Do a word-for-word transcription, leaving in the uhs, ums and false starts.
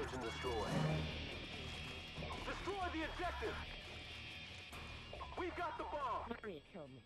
Search and destroy. Destroy the objective! We've got the bomb! Hurry, kill me.